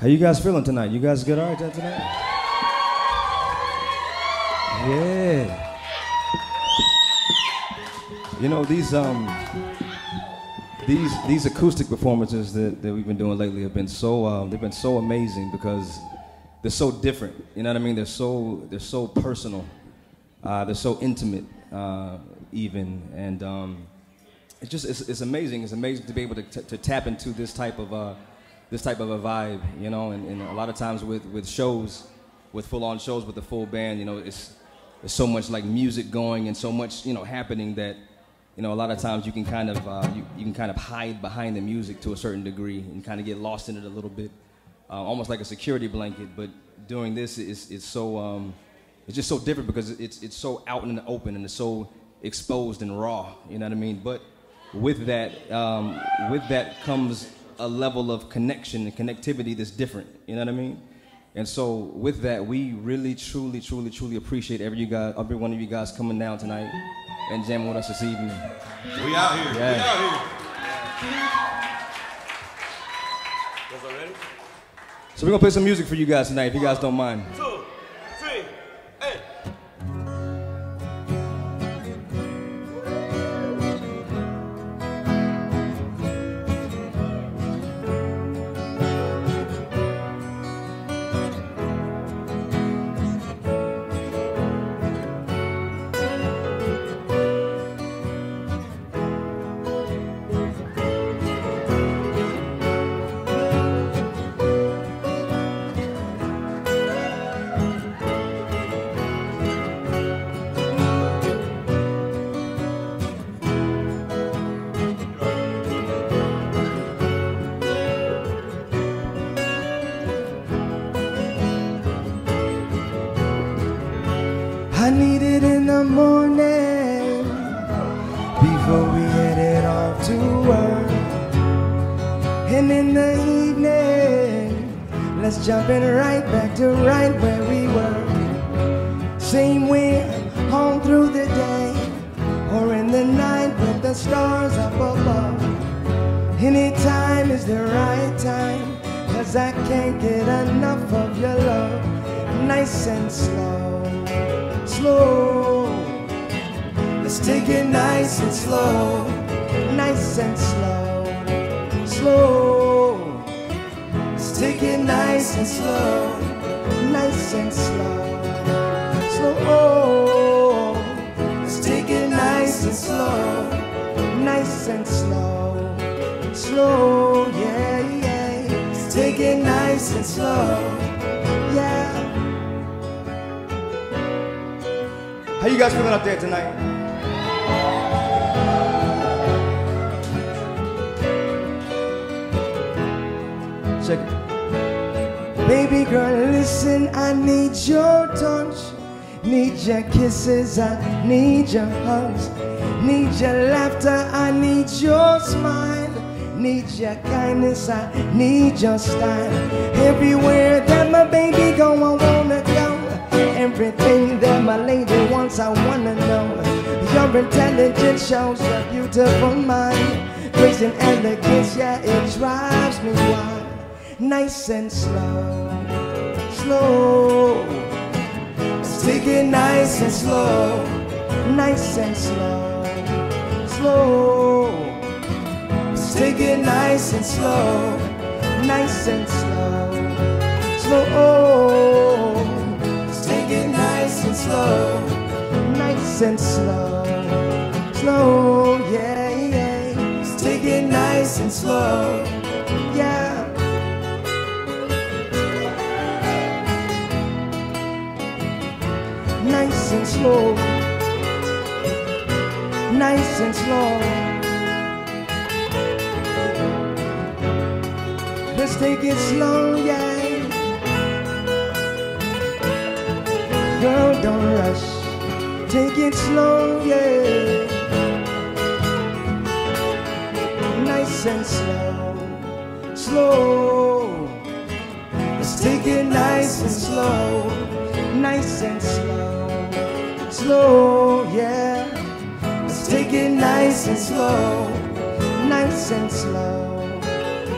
How you guys feeling tonight? You guys good all right tonight? Yeah. You know, these acoustic performances that we've been doing lately have been so they've been so amazing because they're so different. You know what I mean? They're so personal. They're so intimate, even, and it's just it's amazing. It's amazing to be able to tap into this type of a vibe, you know, and a lot of times with shows, with full-on shows with the full band, you know, it's so much like music going and so much, you know, happening that, you know, a lot of times you can kind of you can kind of hide behind the music to a certain degree and kind of get lost in it a little bit, almost like a security blanket. But doing this, it's so it's just so different because it's so out in the open and it's so exposed and raw, you know what I mean? But with that comes a level of connection and connectivity that's different, you know what I mean? And so with that, we really, truly, truly, truly appreciate every one of you guys coming down tonight and jamming with us this evening. We out here. Yeah. We out here. You guys ready? So we're gonna play some music for you guys tonight, if you guys don't mind. 1, 2, 3, 8. Jumping right back to right where we were. Same way home through the day or in the night with the stars up above. Any time is the right time, 'cause I can't get enough of your love. Nice and slow, slow. Let's take it nice and slow. Nice and slow, slow. Take it nice and slow, nice and slow, slow. Oh, let's take it nice and slow, nice and slow, slow. Yeah, yeah. Let's take it nice and slow. Yeah. How you guys feeling up there tonight? Check it. Baby girl, listen, I need your touch, need your kisses, I need your hugs, need your laughter, I need your smile, need your kindness, I need your style. Everywhere that my baby go, I wanna go. Everything that my lady wants, I wanna know. Your intelligence shows your beautiful mind. Grace and elegance, yeah, it drives me wild. Nice and slow, slow. Let's take it nice and slow, nice and slow, slow. Let's take it nice and slow, nice and slow, slow. Let's take it nice and slow, nice and slow, slow. Yeah, yeah. Let's take it nice and slow. Yeah. Nice and slow, nice and slow. Let's take it slow, yeah. Girl, don't rush. Take it slow, yeah. Nice and slow, slow. Let's take it nice and slow, nice and slow. Slow, yeah. Let's take it nice and slow, nice and slow,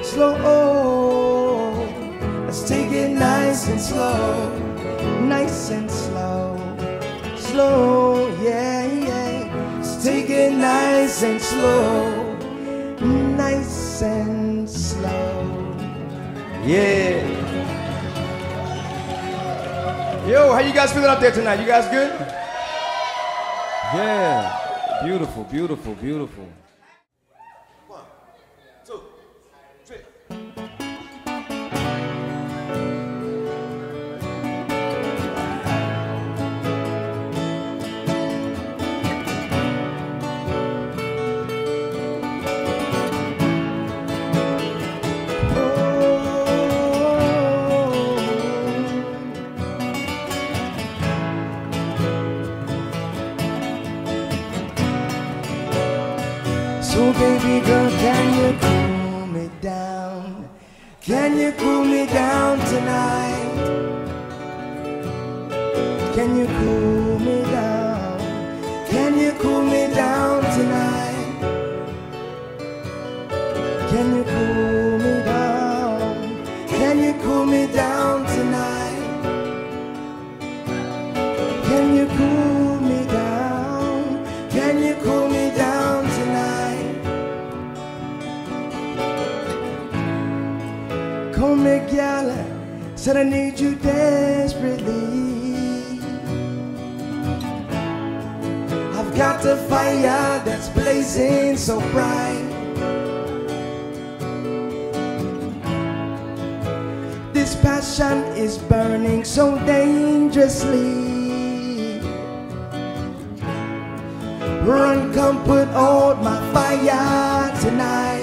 slow. Let's take it nice and slow, nice and slow, slow, yeah, yeah. Let's take it nice and slow, nice and slow, yeah. Yo, how you guys feeling out there tonight? You guys good? Yeah, beautiful, beautiful, beautiful. Baby girl, can you cool me down? Can you cool me down tonight? Can you cool me down? Can you cool me down tonight? Can you cool me down? Can you cool me down tonight? Can you cool me down? Can you cool me down tonight? Come here, gal, said I need you desperately. I've got a fire that's blazing so bright. This passion is burning so dangerously. Run, come put out my fire tonight.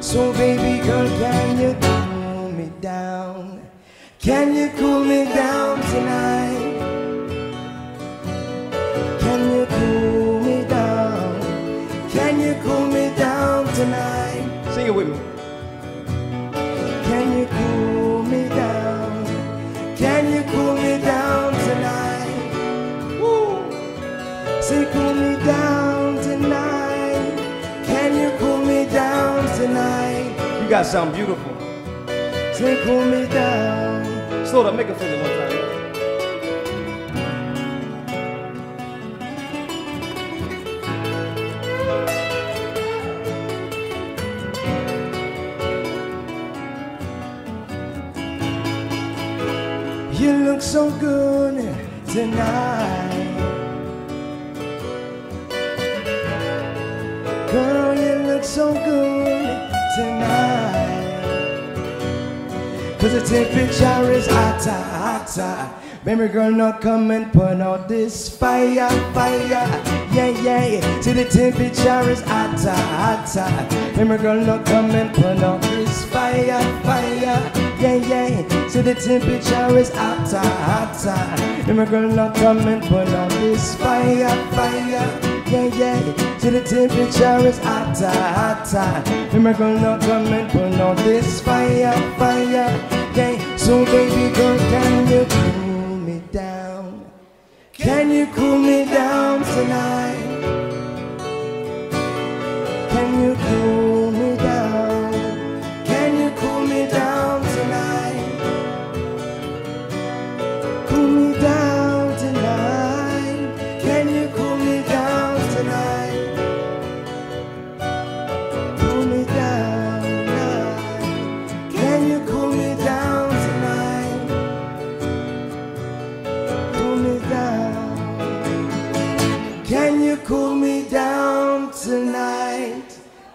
So baby girl, can you cool me down? Can you cool me down tonight? Can you cool me down? Can you cool me down tonight? Sing it with me. Can you cool me down? Can you cool me down tonight? Woo! Say cool me down tonight. Tonight. You guys sound beautiful. Say cool me down. Slow down, make it feel it one time. You look so good tonight. Girl, you look so good tonight. Cause I take picture is hotter, hotter. Baby girl, now come and put out this fire, fire. Yeah, yeah, yeah. See the temperature is hotter, hotter. Baby girl, now come and put out this fire, fire. Yeah, yeah, yeah. See the temperature is hotter, hotter. Baby girl, now come and put out this fire, fire. Yeah, yeah, till the temperature is hotter, hotter. Baby girl, now come and put on this fire, fire. Yeah, so baby girl, can you cool me down? Can you cool me down tonight? Can you cool me down? Can you cool me down tonight? Cool me down tonight. Can you cool me down? Cool me down tonight.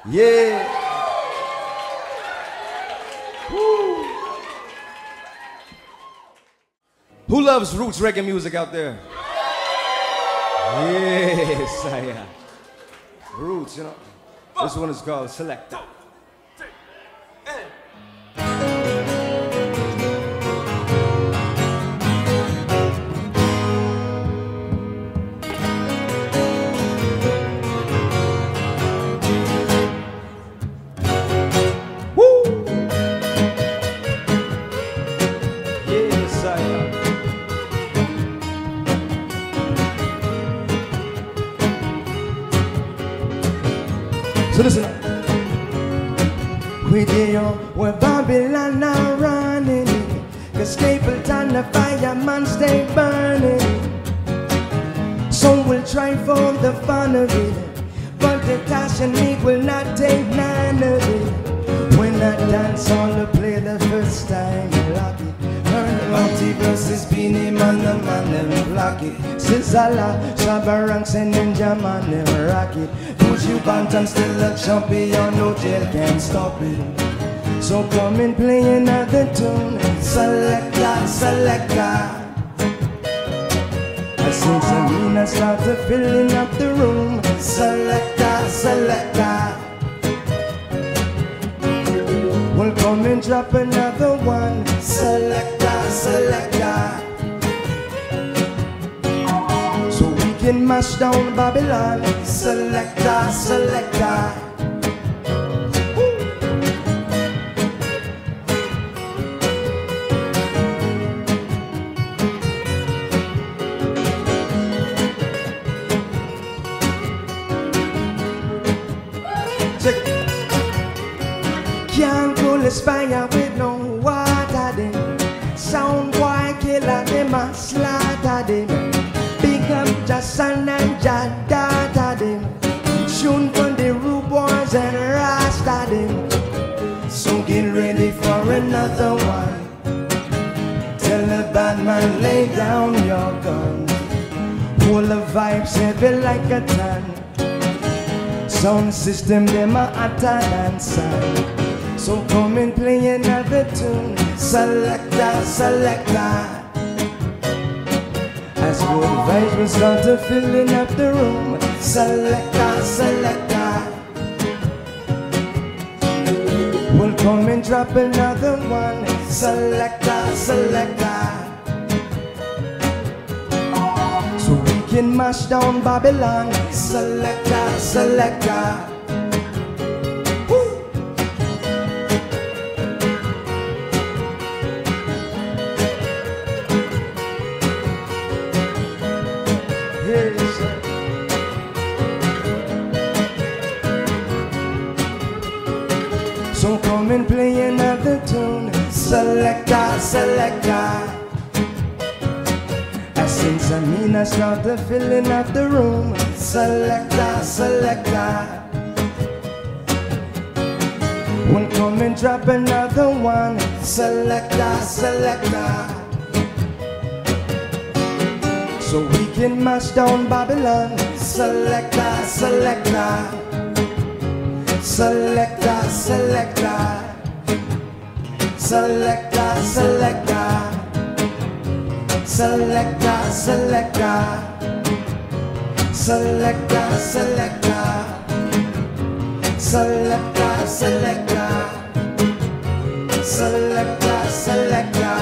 Yeah. Woo. Who loves roots reggae music out there? Yes, I am. Roots, you know. This one is called Select. So listen up. We did your Babylon around. a staple and a fireman stay burning. Some will try for the fun of it, but the Tash and me will not take none of it. When I dance on the play the first time, lock it. Multiverse is beanie man, the man them lock it. Sizzala, Shabaranks and Ninja man them rock it. Pussy Bantam still a champion, no jail can stop it. So come and play another tune. Selecta, selecta. I sing some I start to filling up the room. Selecta, selecta. We'll come and drop another one. Selecta, selecta. So we can mash down Babylon. Selecta, selecta. Fire with no water them. Sound boy killer them and slaughter them. Pick up Jason and Jadata them. Shoot from the Rubors and Rasta them. So get ready for another one. Tell the bad man lay down your gun. All the vibes heavy like a tan. Sound system them a attack and sign. So come and play another tune. Selecta, selecta. As good vibes will start to filling up the room. Selecta, selecta. We'll come and drop another one. Selecta, selecta. So we can mash down Babylon. Selecta, selecta. And play another tune. Selecta, selecta. As since Amina start the filling up the room. Selecta, selecta. We'll come and drop another one. Selecta, selecta. So we can mash down Babylon. Selecta, selecta. Selecta, selecta. Selecta, selecta. Selecta, selecta. Selecta, selecta. Selecta, selecta. Selecta, selecta.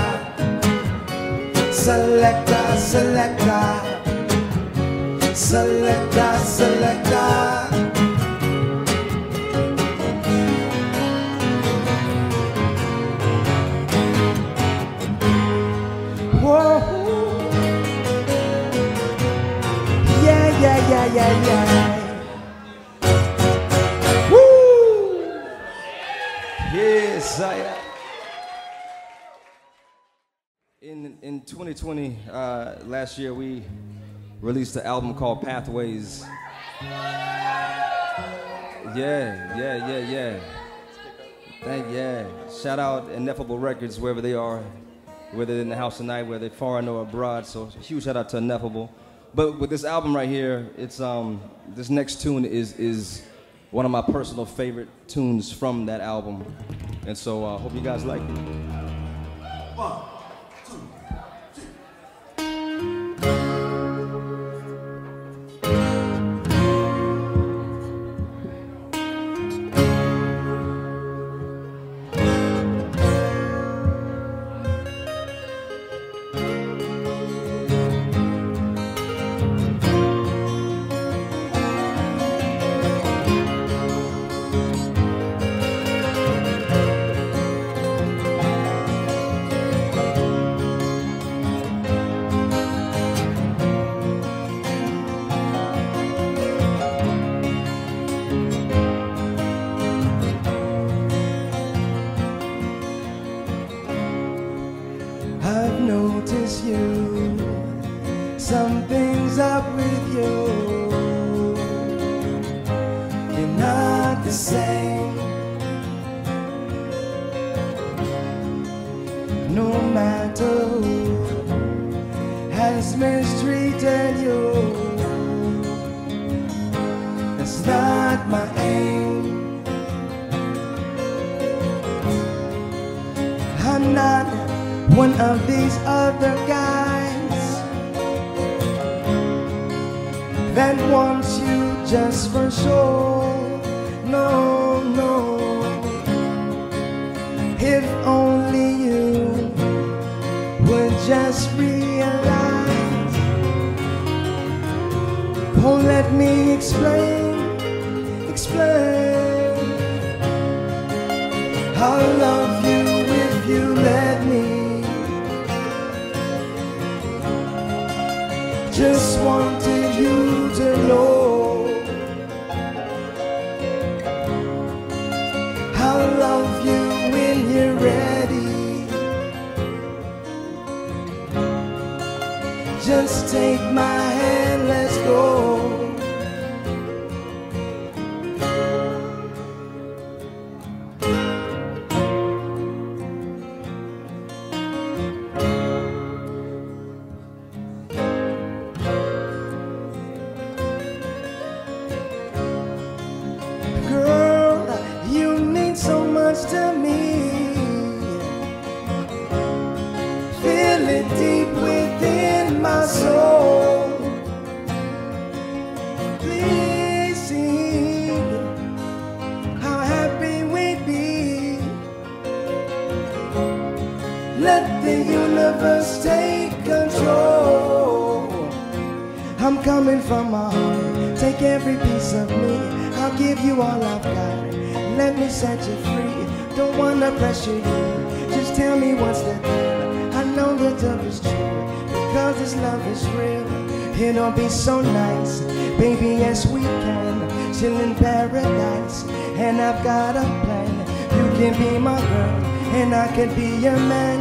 Selecta, selecta. Selecta, selecta. Yeah, yeah, yeah. Woo! Yes, I am. In 2020, last year, we released an album called Pathways. Yeah. Thank you. Shout out Ineffable Records, wherever they are, whether they're in the house tonight, whether they're foreign or abroad. So huge shout out to Ineffable. But with this album right here, it's this next tune is one of my personal favorite tunes from that album, and so I hope you guys like it. 1, 2, 3. we're not the same. No matter who has mistreated you, that's not my aim. I'm not one of these other guys that wants you just for sure. No, no. If only you would just realize. Oh, let me explain. I'll love you if you let me. Just wanted you to know. Just take my hand, let's go. Girl, you mean so much to me. Feel it deep within my soul, please see how happy we'd be. Let the universe take control. I'm coming from my heart, take every piece of me. I'll give you all I've got, let me set you free. Don't wanna pressure you, just tell me what's the deal. I know the love is true, because this love is real. It'll be so nice, baby, yes we can. Chill in paradise, and I've got a plan. You can be my girl, and I can be your man.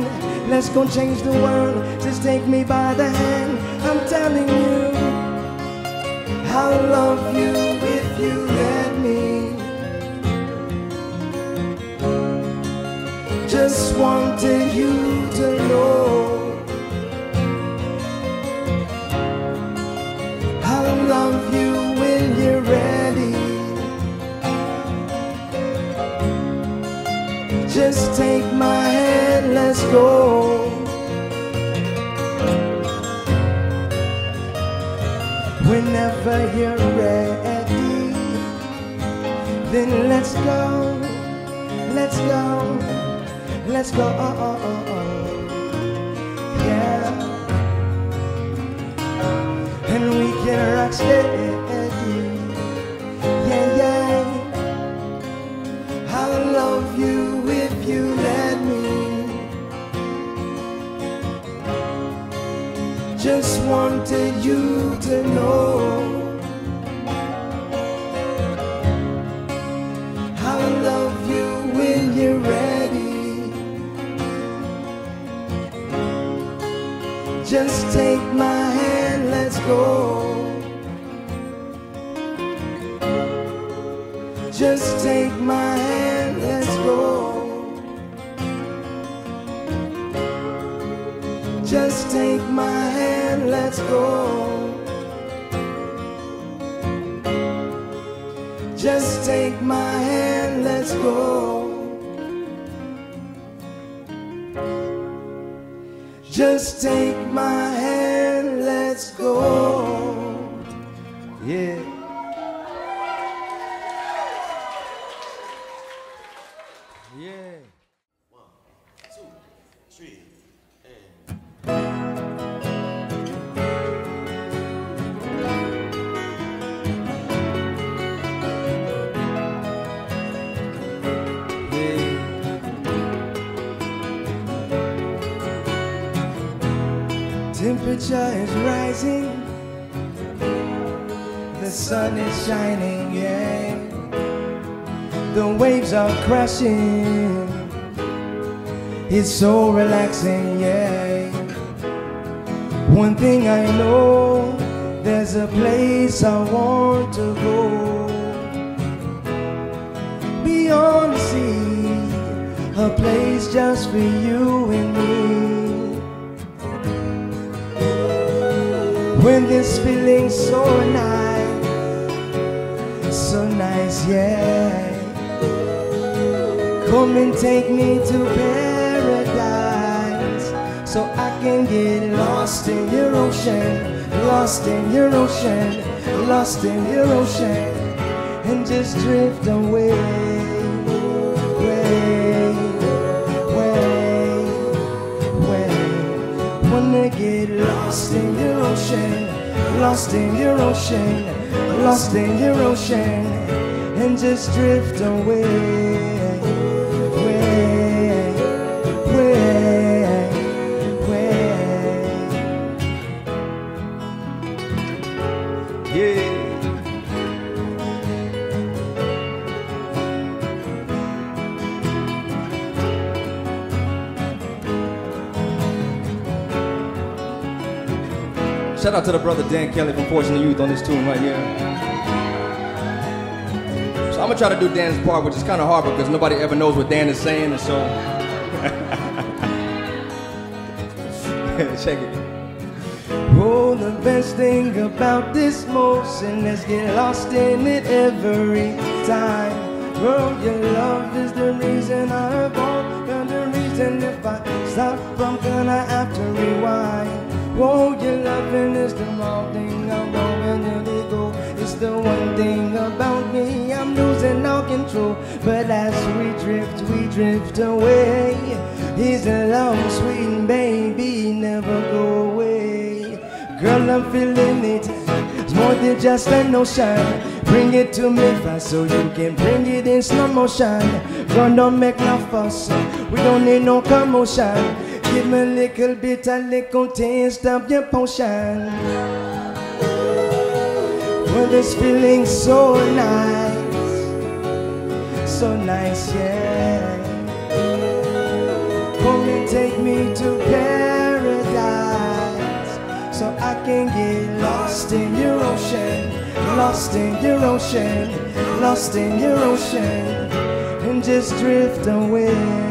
Let's go change the world, just take me by the hand. I'm telling you, I'll love you if you let me. Just wanted you to know. Love you when you're ready. Just take my hand, let's go. Whenever you're ready, then let's go. Let's go. Let's go. Oh, oh, oh, oh. Yeah. And we can rock steady, yeah, yeah. I'll love you if you let me. Just wanted you to know. I'll love you when you're ready. Just take my hand, let's go. Just take my hand, let's go. Just take my hand, let's go. Just take my hand, let's go. Just take my hand, let's go. Yeah. Yeah. 1, 2, 3, and temperature is rising, the sun is shining, yeah. The waves are crashing, it's so relaxing, yeah. One thing I know, there's a place I want to go. a place just for you and me. When this feeling's so nice, yeah. Come and take me to paradise, so I can get lost in your ocean, lost in your ocean, lost in your ocean, and just drift away. Get lost in your ocean, lost in your ocean, lost in your ocean, and just drift away, way. Shout out to the brother Dan Kelly from Fortune Youth on this tune right here. So I'm gonna try to do Dan's part, which is kind of hard because nobody ever knows what Dan is saying, and so check it. Oh, the best thing about this motion is get lost in it every time. Girl, your love is the reason I'm born, and the reason if I stop, I'm gonna have to rewind. Oh, your loving is the wrong thing I'm going to go. It's the one thing about me, I'm losing all control. But as we drift away. Here's a long, sweet baby, never go away. Girl, I'm feeling it. It's more than just an ocean. Bring it to me fast so you can bring it in slow motion. Girl, don't make no fuss. We don't need no commotion. Give me a little bit, a little taste of your potion. Well, this feeling's so nice, yeah. Come and take me to paradise, so I can get lost in your ocean, lost in your ocean, lost in your ocean, and just drift away.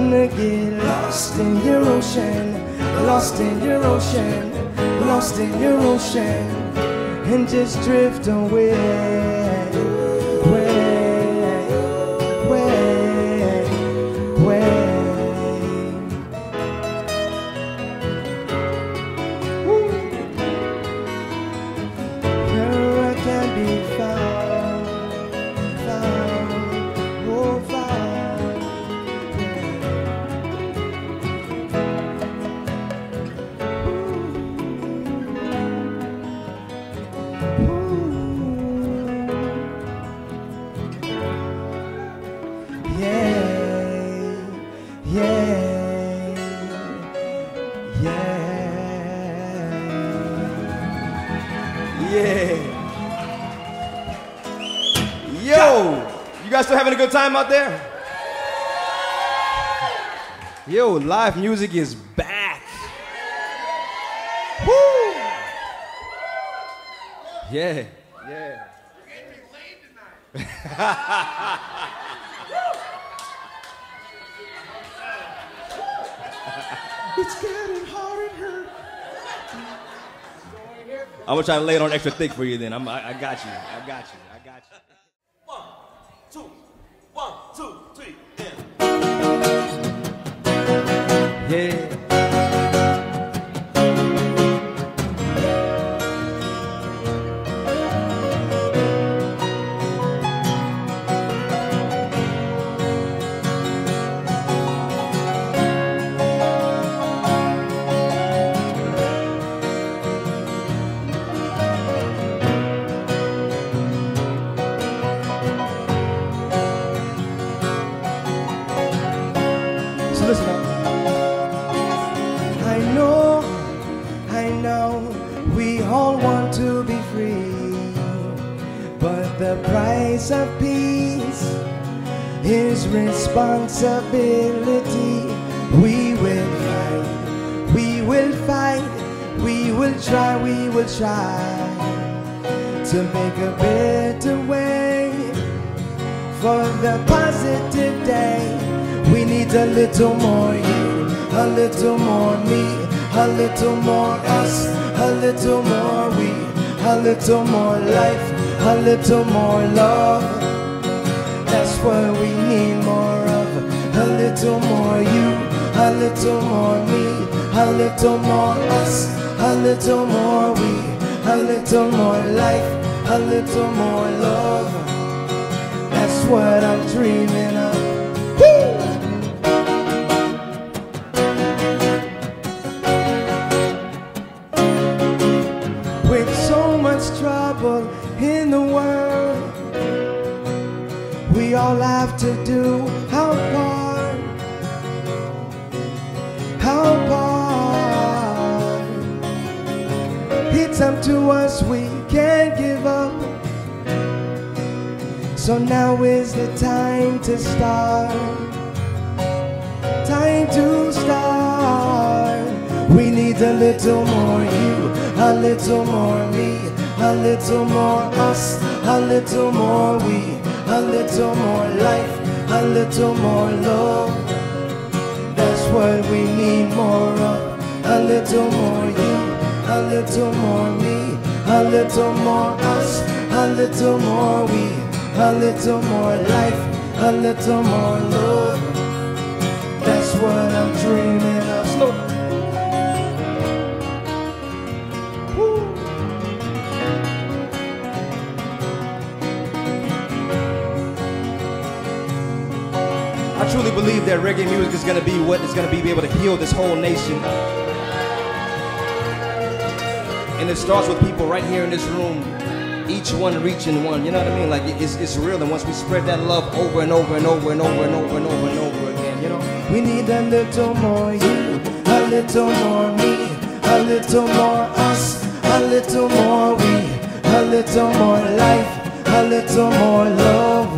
Wanna get lost in your ocean, lost in your ocean, lost in your ocean, and just drift away, way. Having a good time out there? Yo, live music is back. Woo! Yeah, yeah. It's getting hard and hurt. I'm gonna try to lay it on extra thick for you then. I got you. I got you. I got you. 1, 2, 3, yeah. Responsibility, we will fight, we will fight, we will try to make a better way for the positive day. We need a little more you, a little more me, a little more us, a little more we, a little more life, a little more love. That's what we need more of. A little more you, a little more me, a little more us, a little more we, a little more life, a little more love. That's what I'm dreaming of. Woo! With so much trouble in the world, we all have to do our part, our part. It's up to us, we can't give up. So now is the time to start. Time to start. We need a little more you, a little more me, a little more us, a little more we, a little more life, a little more love. That's what we need more of. A little more you, a little more me, a little more us, a little more we, a little more life, a little more love. That's what I'm dreaming of. Slow. Woo. I truly believe that reggae music is going to be what is going to be able to heal this whole nation. And it starts with people right here in this room, each one reaching one, you know what I mean? Like, it's real, and once we spread that love over and over and over and over and over and over and over again, you know? We need a little more you, a little more me, a little more us, a little more we, a little more life, a little more love.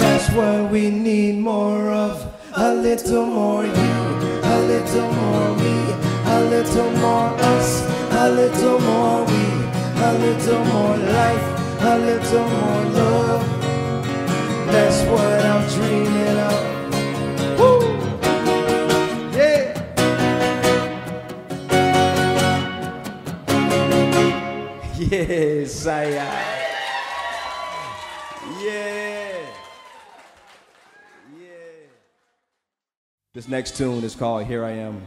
That's what we need more of. A little more you, a little more me, a little more us, a little more we, a little more life, a little more love. That's what I'm dreaming of. Woo! Yeah! Yes, I am. Yeah! Yeah! This next tune is called Here I Am.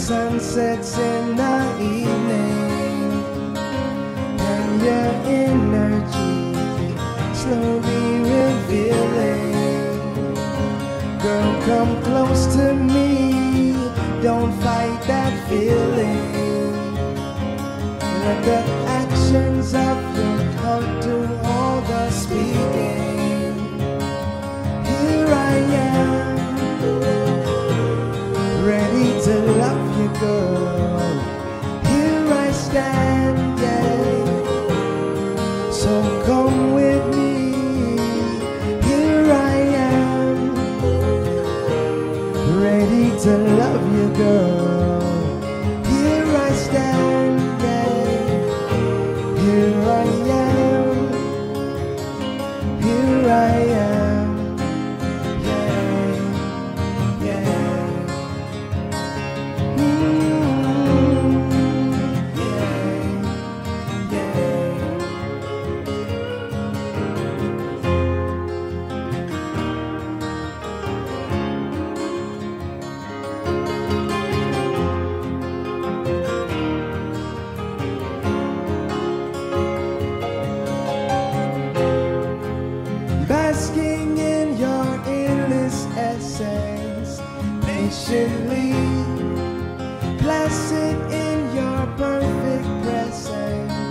Sunsets in the evening, and your energy slowly revealing. Girl, come close to me, don't fight that feeling. Let the actions of your heart do all the speaking. Here I am, ready to love. Girl, here I stand, yeah. So come with me. Here I am, ready to love you, girl. Here I stand, yeah. Here I am. Here I am. Patiently placid in your perfect presence.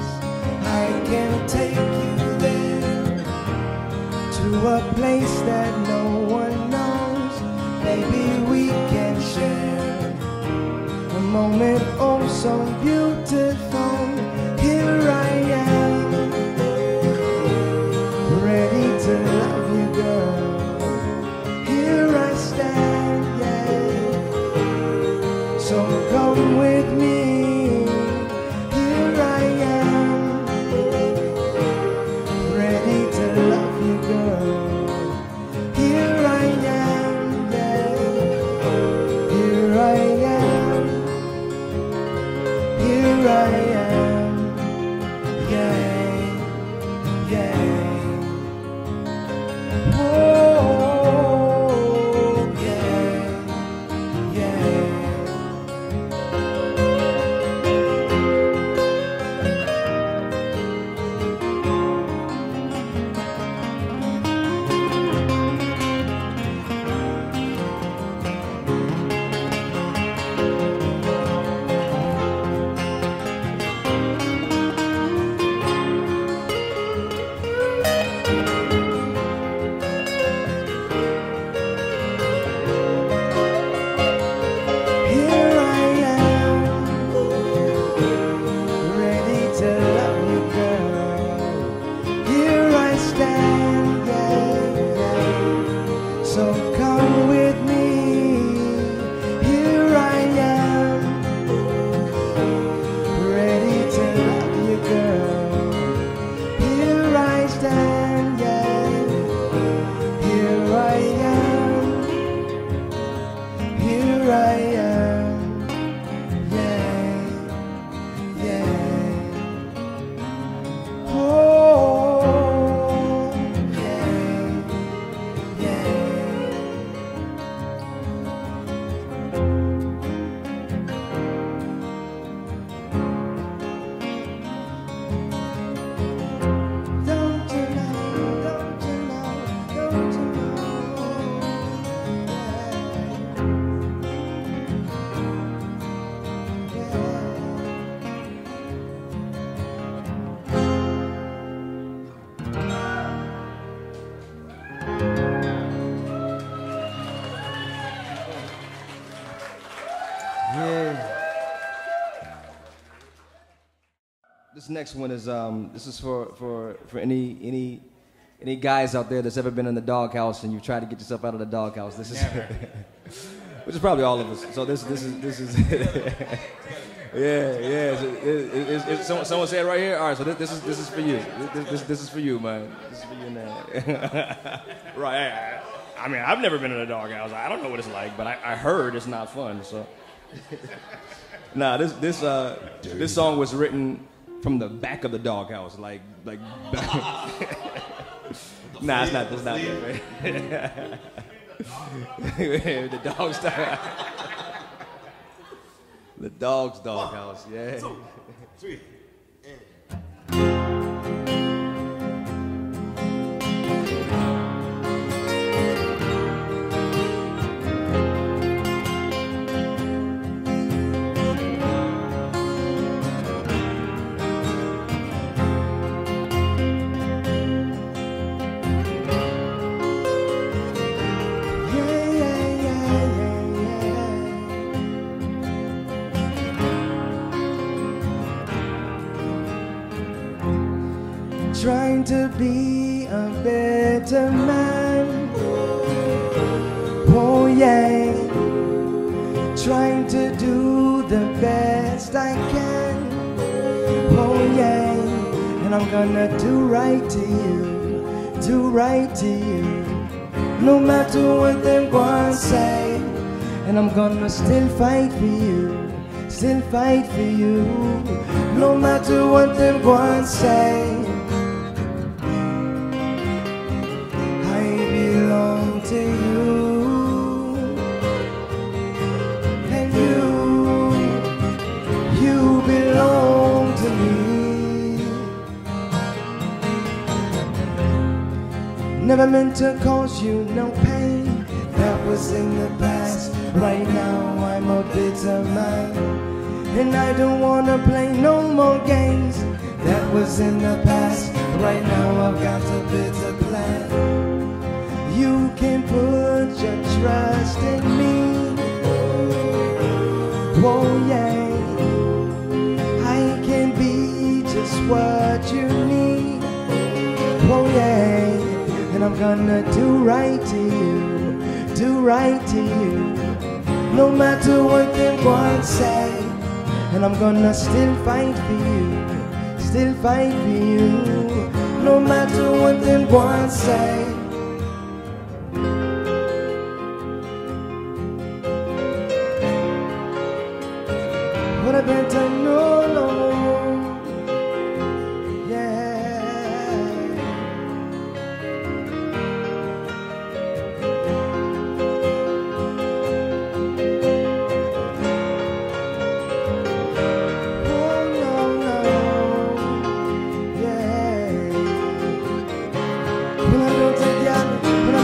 a place that no one knows. Maybe we can share a moment oh so beautiful. Here I am, ready to love you, girl. Here I stand, yeah. So come with me. Next one is this is for any guys out there that's ever been in the doghouse and you've tried to get yourself out of the doghouse. This is which is probably all of us. So this is yeah. Someone said right here. All right, so this is for you. This is for you, man. This is for you now. Right. I mean, I've never been in a doghouse. I don't know what it's like, but I heard it's not fun. So nah, this song was written from the back of the doghouse, like. Nah, it's not that, man. The dog's dog. The dog's doghouse, yeah. 1, 2, 3. Trying to be a better man, oh yeah. Trying to do the best I can, oh yeah. And I'm gonna do right to you, do right to you. No matter what they want to say, and I'm gonna still fight for you, still fight for you. No matter what they want to say. To you and you belong to me. Never meant to cause you no pain. That was in the past. Right now I'm a bitter man, and I don't wanna play no more games. That was in the past. Right now I've got a bitter plan. you can put your trust in me. Oh yeah, I can be just what you need. Oh yeah, and I'm gonna do right to you, do right to you. No matter what them boys say, and I'm gonna still fight for you, still fight for you. No matter what them boys say. What I better know, no, yeah. Oh no, yeah. When I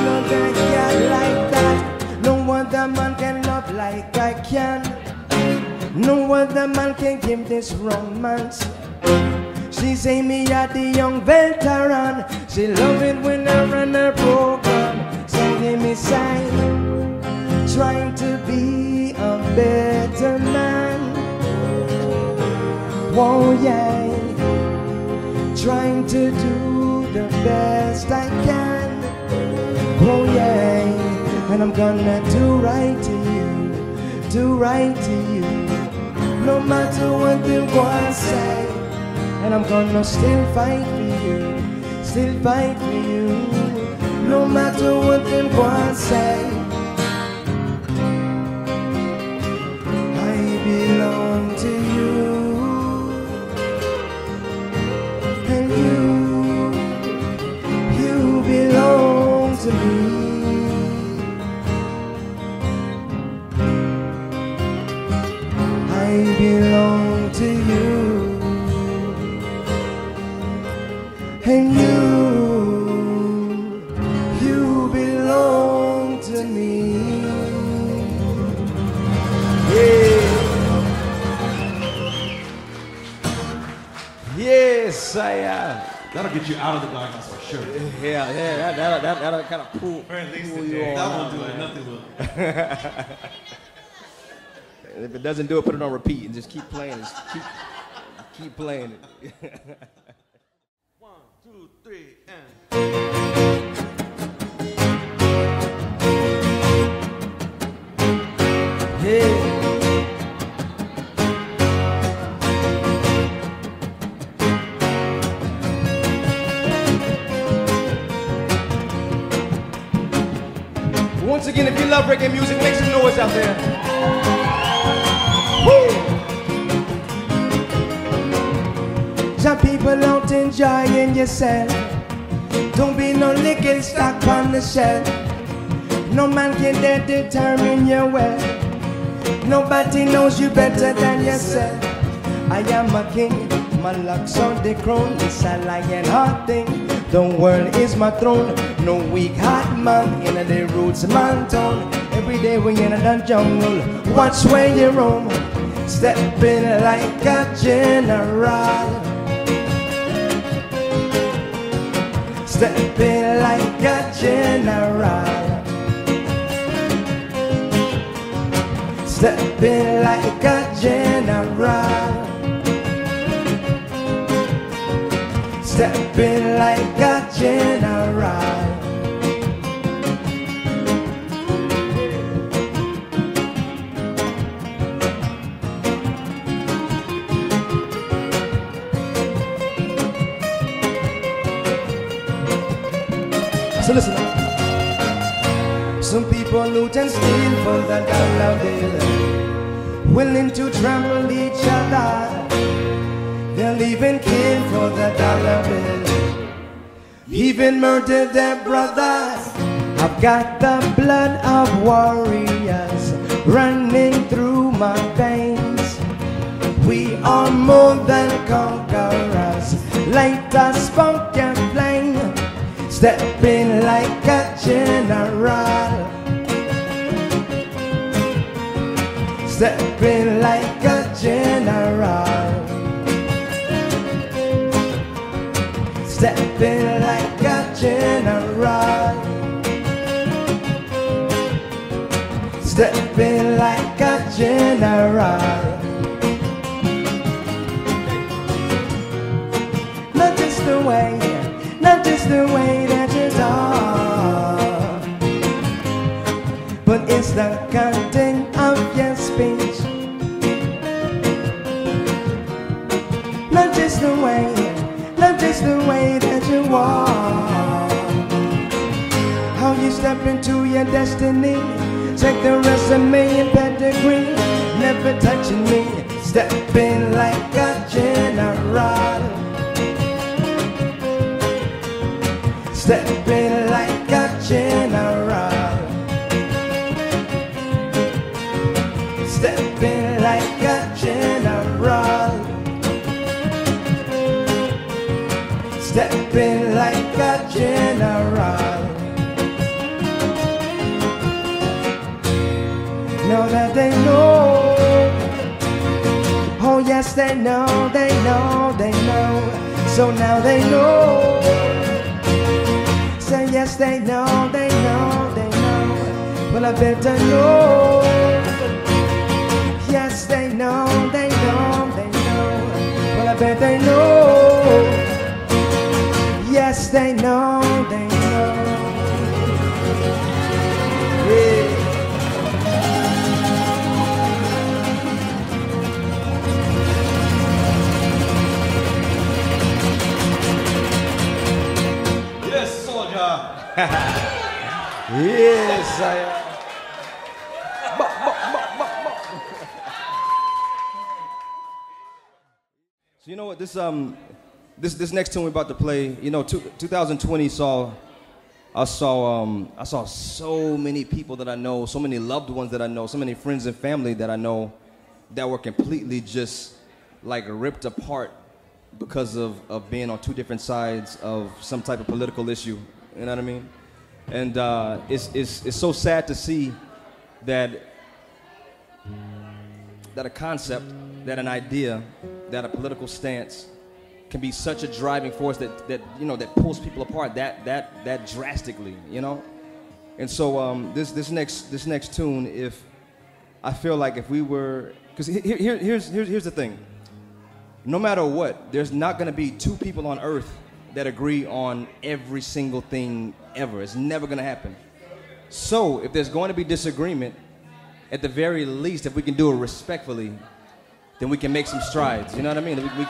don't get like that, no other man can love like I can. No other man can give this romance. She say me at the young veteran. She love it when I run her program. So give me sign, trying to be a better man. Oh yeah, trying to do the best I can. Oh yeah, and I'm gonna do right to you, do right to you. No matter what the words say, and I'm gonna still fight for you, still fight for you. No matter what the words say, I belong to you, and you belong to me. I belong to you, and you belong to me. Yeah. Yes, I am. That'll get you out of the darkness for sure. Yeah, yeah, that'll kind of pull. Or at least pull you all that won't do it. Nothing will. If it doesn't do it, put it on repeat and just keep playing. Just keep playing it. 1, 2, 3, and. Yeah. Once again, if you love reggae music, make some noise out there. Some people out enjoying yourself. Don't be no licking stock on the shelf. No man can dare determine your wealth. Nobody knows you better than yourself. I am a king, my luck's on the crown. It's a lion heart thing, the world is my throne. No weak heart man in the roots man town. Every day we in a jungle, watch where you roam. Stepping like a general, stepping like a general, stepping like a general, stepping like a general. So listen. Some people loot and steal for the dollar bill, willing to trample each other. They'll even kill for the dollar bill, even murder their brothers. I've got the blood of warriors running through my veins. We are more than conquerors, light a spunk and flame. Stepping like a general, stepping like a general, stepping like a general, stepping like a general. Not just the way, not just the way that you talk, but it's the content of your speech. Not just the way, not just the way that you walk, how you step into your destiny. Check the resume and pedigree. Never touching me, stepping like a general. Stepping like a general. Stepping like a general. Stepping like a general. Know that they know. Oh yes, they know, they know, they know. So now they know. Say yes, they know, they know, they know. Well, I better know. Yes, they know, they know, they know. Well, I bet they know. Yes, they know, they know. Yeah. Yes, I am. So you know what, this next tune we're about to play, you know, 2020 I saw so many people that I know, so many loved ones that I know, so many friends and family that I know that were completely just like ripped apart because of being on two different sides of some type of political issue. You know what I mean? And it's so sad to see that a concept, that an idea, that a political stance can be such a driving force that you know, that pulls people apart that drastically, you know? And so this next tune, if I feel like if we were, because here's the thing. No matter what, there's not gonna be two people on earth that agree on every single thing ever. It's never gonna happen. So if there's going to be disagreement, at the very least, if we can do it respectfully, then we can make some strides. You know what I mean? We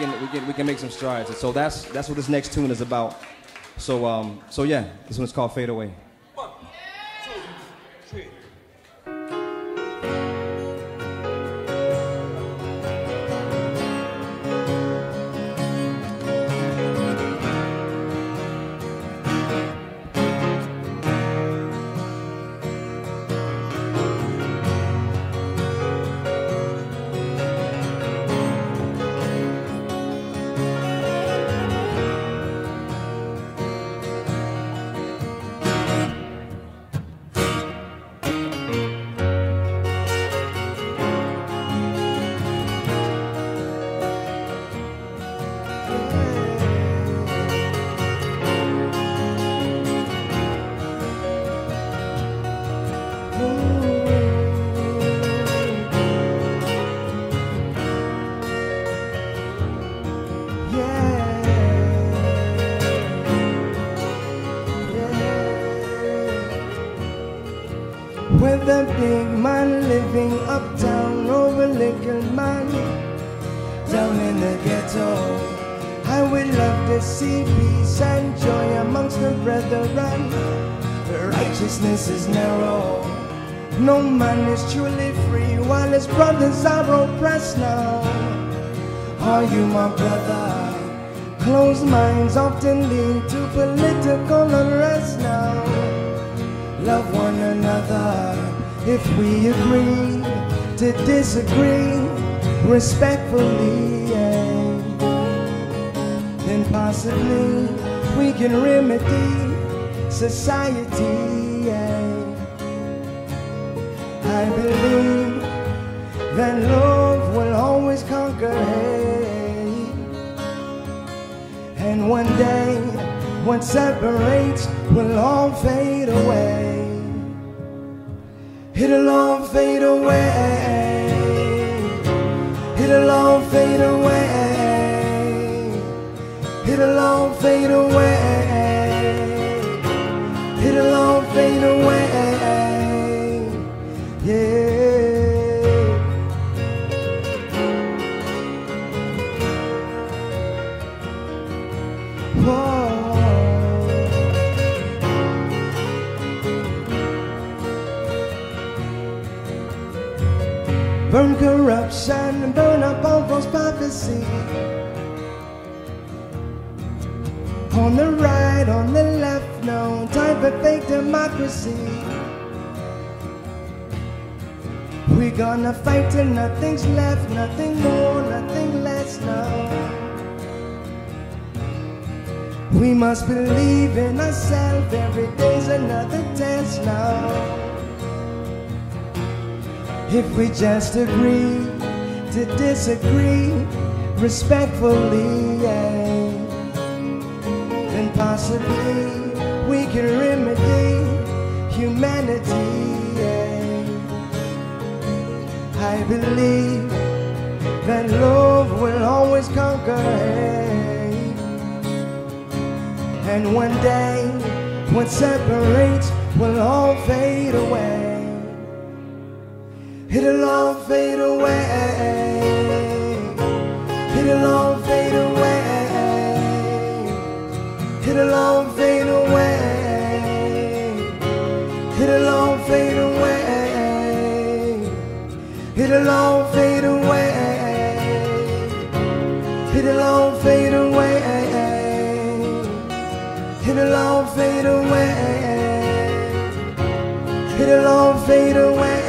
can make some strides. And so that's what this next tune is about. So so yeah, this one's called Fade Away. Respectfully, yeah. Then possibly we can remedy society. Yeah. I believe that love will always conquer hate, and one day what separates will all fade away. It'll all fade away. fade away. It'll all fade away. It'll all fade away. It'll all fade away. Yeah. Whoa. Burn corruption and burn up all false prophecy. On the right, on the left, no time for fake democracy. We're gonna fight till nothing's left, nothing more, nothing less, no. We must believe in ourselves, every day's another test, no. If we just agree to disagree respectfully, yeah, then possibly we can remedy humanity. Yeah. I believe that love will always conquer hate, and one day what separates will all fade away. It'll all fade away. It'll all fade away. It'll all fade away. It'll all fade away. It'll all fade away. It'll all fade away. It'll all fade away. It'll all fade away.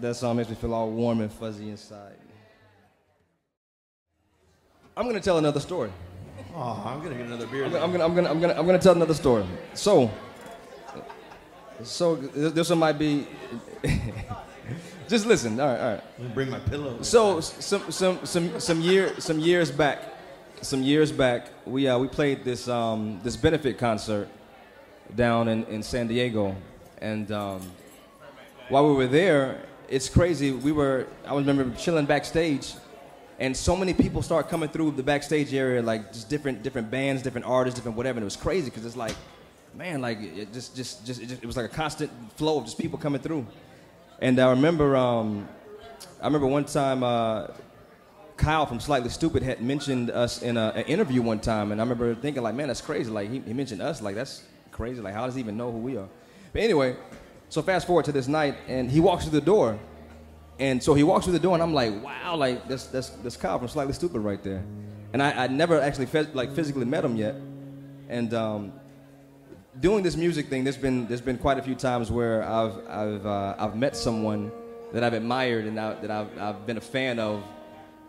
That song makes me feel all warm and fuzzy inside. I'm gonna tell another story. Oh, I'm gonna get another beer. I'm gonna tell another story. So this one might be. Just listen. All right. I'm gonna bring my pillow. So some years back, we played this benefit concert down in San Diego, and while we were there. It's crazy. I remember chilling backstage, and so many people start coming through the backstage area, like just different bands, different artists, different whatever. And it was crazy because it's like, man, like it just it was like a constant flow of just people coming through. And I remember one time Kyle from Slightly Stoopid had mentioned us in an interview one time, and I remember thinking like, man, that's crazy. Like he mentioned us, like that's crazy. Like how does he even know who we are? But anyway. So fast forward to this night, and he walks through the door. And so he walks through the door, and I'm like, wow, like, that's Kyle from Slightly Stoopid right there. And I never actually, physically met him yet. And doing this music thing, there's been quite a few times where I've met someone that I've admired and that I've been a fan of,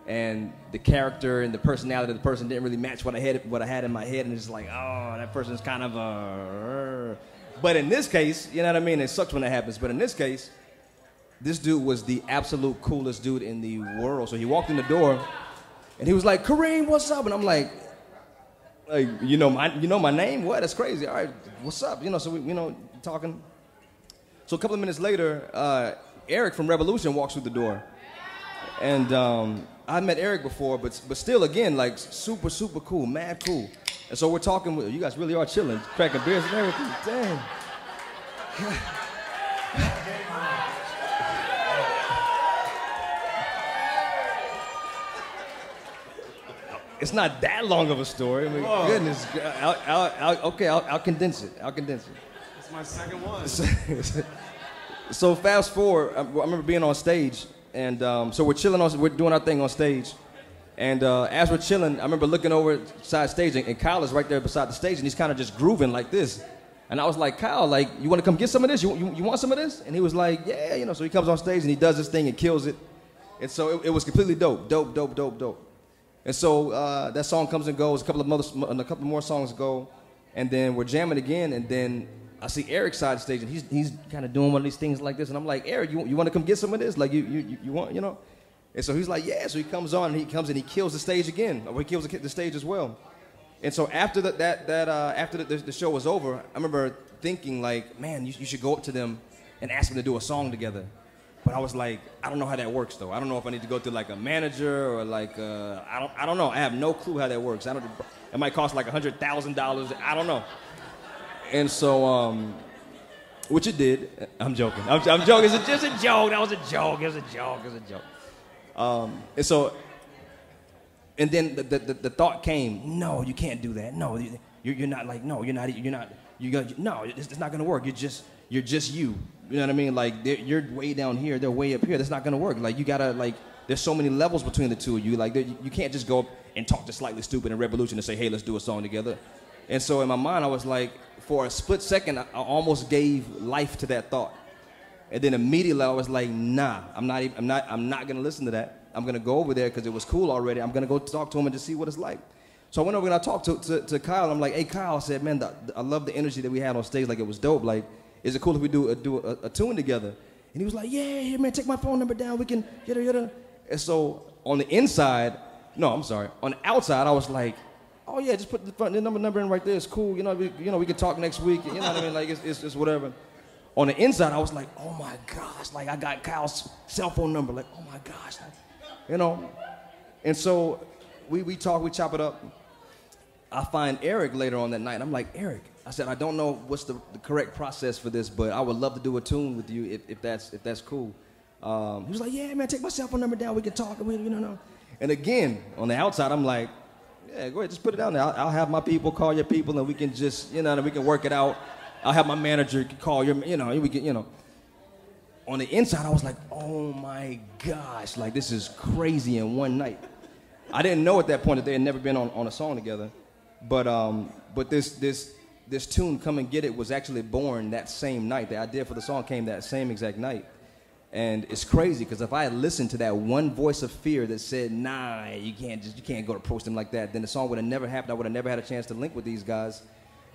and the character and the personality of the person didn't really match what I had in my head, and it's like, oh, that person's kind of a... But in this case, you know what I mean? It sucks when it happens. But in this case, this dude was the absolute coolest dude in the world. So he walked in the door, and he was like, "Kareem, what's up?" And I'm like you know my name? What? That's crazy. All right, what's up? You know, so we talking. So a couple of minutes later, Eric from Revolution walks through the door. And I met Eric before, but still, again, like, super, super cool, mad cool. And so we're talking, you guys really are chilling, cracking beers and everything. Damn. It's not that long of a story. I mean, whoa. Goodness. I'll condense it. I'll condense it. It's my second one. So fast forward, I remember being on stage, and so we're chilling on, we're doing our thing on stage, and as we're chilling, I remember looking over side stage, and Kyle is right there beside the stage, and he's kind of just grooving like this, and I was like, Kyle, like, you want to come get some of this? You want some of this? And he was like, yeah, you know. So he comes on stage and he does this thing and kills it, and so it was completely dope. And so that song comes and goes, a couple more songs go, and then we're jamming again, and then I see Eric's side of the stage, and he's kind of doing one of these things like this, and I'm like, Eric, you want to come get some of this? Like, you want, you know? And so he's like, yeah. So he comes on, and he kills the stage again. Or he kills the stage as well. And so after the show was over, I remember thinking, like, man, you should go up to them and ask them to do a song together. But I was like, I don't know how that works, though. I don't know if I need to go through, like, a manager or, like, I don't know. I have no clue how that works. It might cost, like, $100,000. I don't know. And so, which it did. I'm joking. I'm joking. It's just a joke. That was a joke. It was a joke. It was a joke. And so, and then the thought came, no, you can't do that. No, you're not like, no, no, it's not going to work. You're just you. You know what I mean? Like, you're way down here. They're way up here. That's not going to work. Like, you got to, like, there's so many levels between the two of you. Like, you can't just go up and talk to Slightly Stoopid and Revolution and say, hey, let's do a song together. And so in my mind, I was like, for a split second, I almost gave life to that thought. And then immediately I was like, nah, I'm not gonna listen to that. I'm gonna go over there because it was cool already. I'm gonna go talk to him and just see what it's like. So I went over and I talked to Kyle. I'm like, hey, Kyle, I said, man, I love the energy that we had on stage. Like, it was dope. Like, is it cool if we do a tune together? And he was like, yeah, here, man, take my phone number down. We can, yada. And so on the inside, no, I'm sorry. On the outside, I was like, oh yeah, just put the number in right there. It's cool. You know, we can talk next week. You know what I mean? Like, it's whatever. On the inside, I was like, oh my gosh! Like, I got Kyle's cell phone number. Like, oh my gosh! You know. And so we talk, we chop it up. I find Eric later on that night, and I'm like, Eric, I said, I don't know what's the correct process for this, but I would love to do a tune with you if that's cool. He was like, yeah, man, take my cell phone number down. We can talk. And again, on the outside, I'm like, yeah, go ahead, just put it down there. I'll have my people call your people, and we can just, we can work it out. I'll have my manager call your, we can, On the inside, I was like, oh my gosh, like, this is crazy in one night. I didn't know at that point that they had never been on a song together, but this tune, Come and Get It, was actually born that same night. The idea for the song came that same exact night. And it's crazy, because if I had listened to that one voice of fear that said, nah, you can't go approach them like that, then the song would have never happened. I would have never had a chance to link with these guys.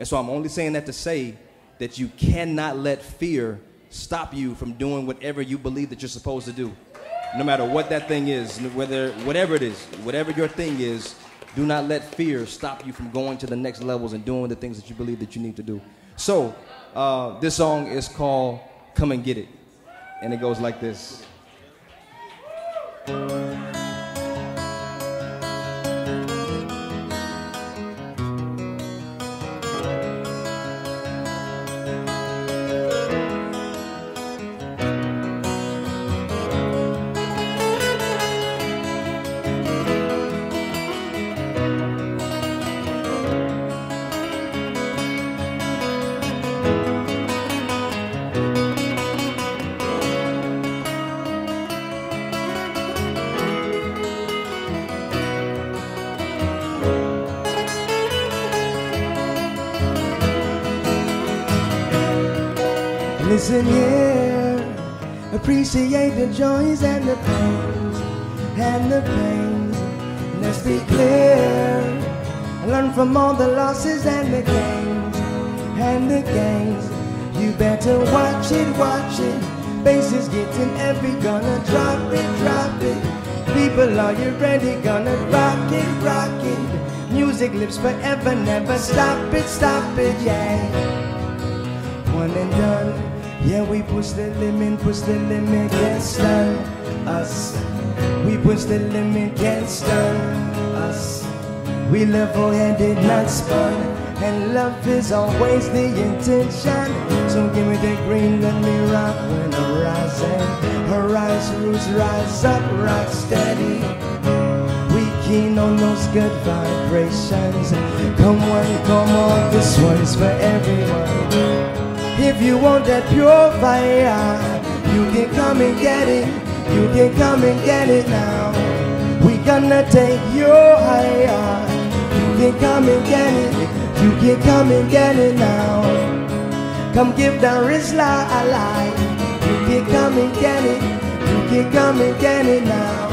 And so I'm only saying that to say that you cannot let fear stop you from doing whatever you believe that you're supposed to do. No matter what that thing is, whatever it is, whatever your thing is, do not let fear stop you from going to the next levels and doing the things that you believe that you need to do. So this song is called Come and Get It. And it goes like this. Listen here, appreciate the joys and the pains, let's be clear, learn from all the losses and the gains, you better watch it, bases getting heavy, gonna drop it, people are you ready, gonna rock it, music lives forever, never stop it, yeah, one and done. Yeah, we push the limit, can't stun us. We push the limit, can't stun us. We level-handed, not spun, and love is always the intention. So give me that green, let me rock when I'm rising. Arise, roots, rise up, rock steady. We keen on those good vibrations. Come on, come on, this one's for everyone. If you want that pure fire, you can come and get it. You can come and get it now. We gonna take you higher. You can come and get it. You can come and get it now. Come give that Rizla a light. You can come and get it. You can come and get it now.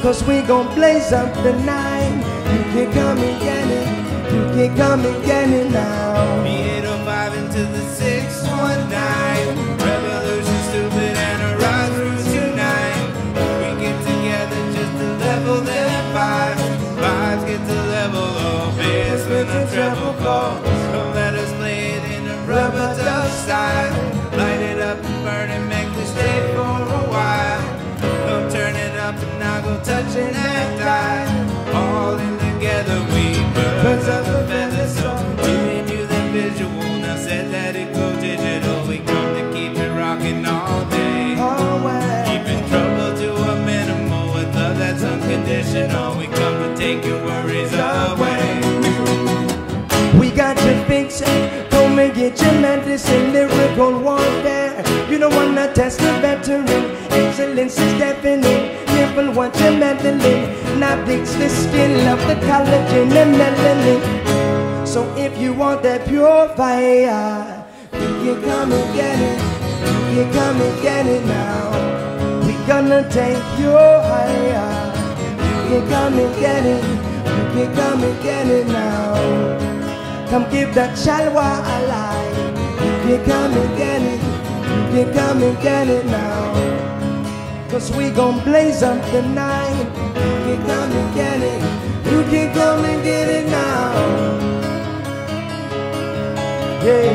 Cause we gon' blaze up the night. You can come and get it. You can come and get it now. To the 619, Revolution Stoopid and Arise Roots tonight. We get together just to level them vibes. Vibes get to level all bass when the treble calls. Don't let us play it in a rubber duck style. Light it up and burn and make this stay for a while. Don't turn it up and I'll go touching that die. All in together we birds of a feather, so giving you the visual. Said let it go digital. We come to keep it rocking all day. Always. Keeping trouble to a minimal with love that's unconditional. We come to take your worries away. We got your fix. Don't make it your madness in lyrical warfare. You don't wanna test the veteran. Excellence is deafening. People want your meddling. Now fix the skin of the collagen and melanin. So if you want that pure fire, you can come and get it. You can come and get it now. We gonna take you higher. You can come and get it. You can come and get it now. Come give that chalwa a light. You can come and get it. You can come and get it now. Cause we gon' blaze up the night. You can come and get it. You can come and get it now. Yeah.